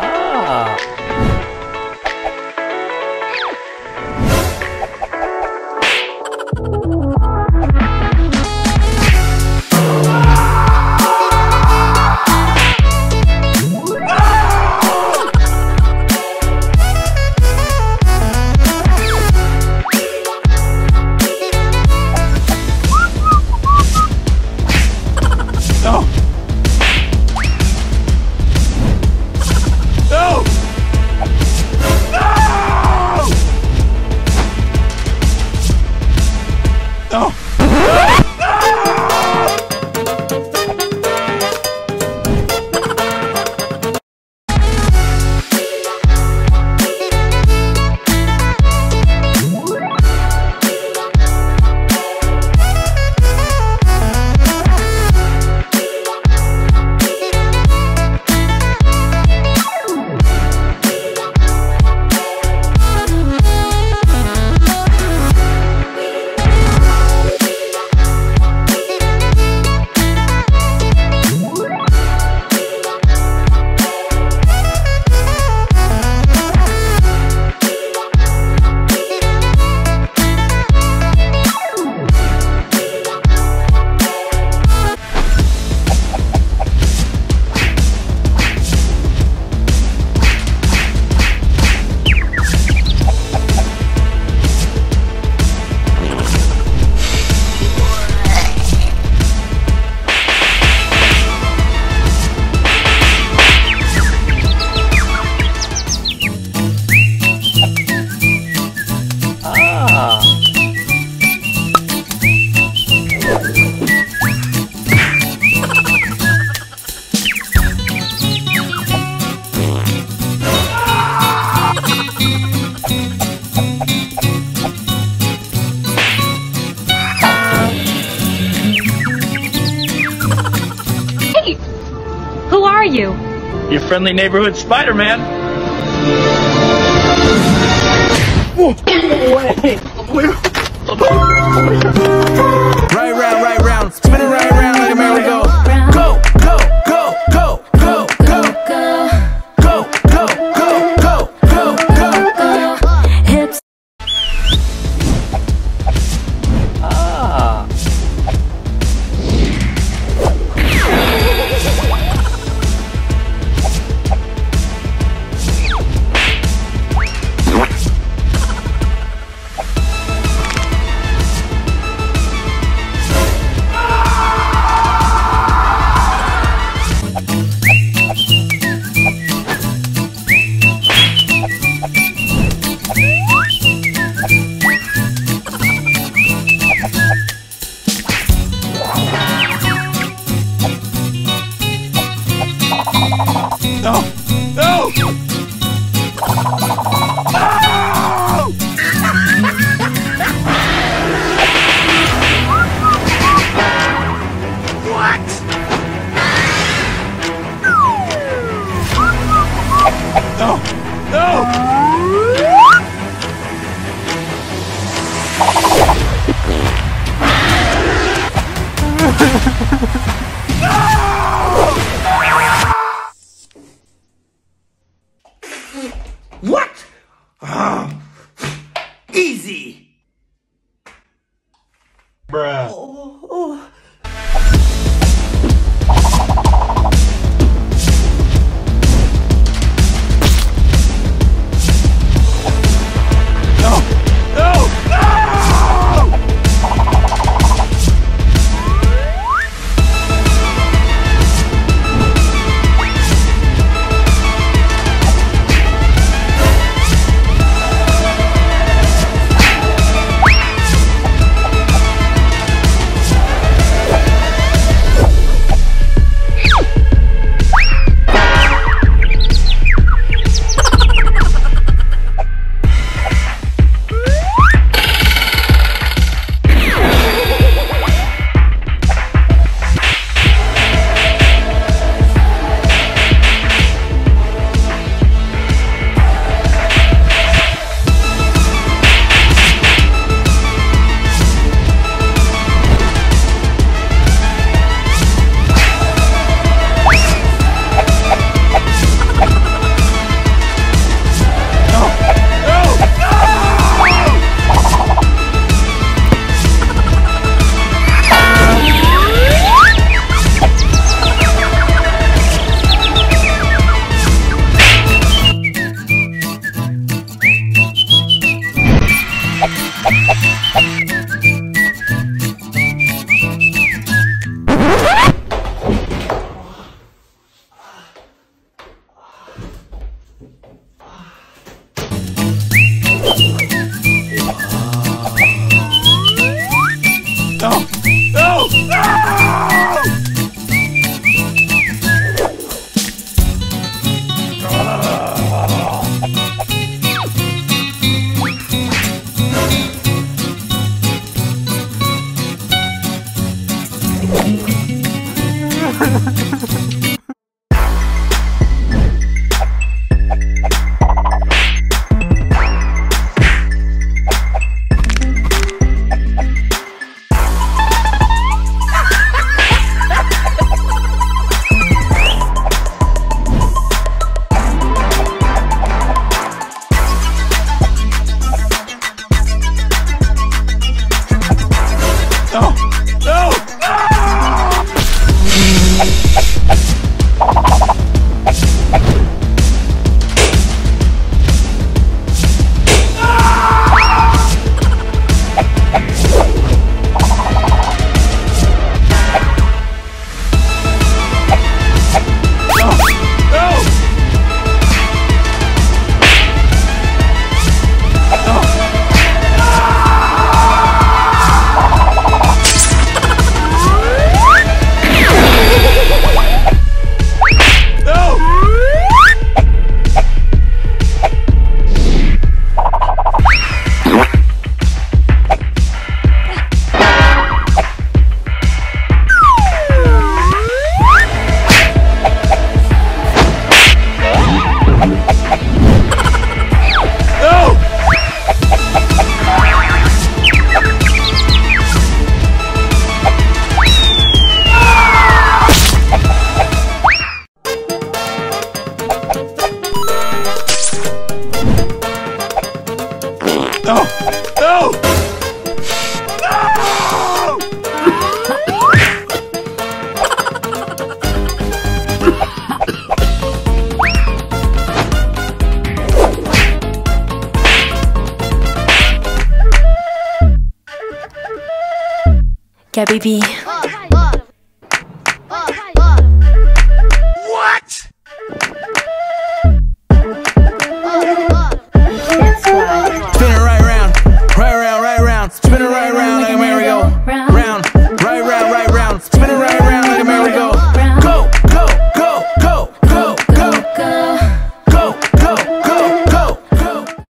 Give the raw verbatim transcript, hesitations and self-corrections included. Ah. You. Your friendly neighborhood Spider-Man. Right round, right round, spin it right round like a merry-go. Go, go, go, go, go, go, go, go, go, go, go, go, go, go. Hips. Ah. What? Yeah, baby.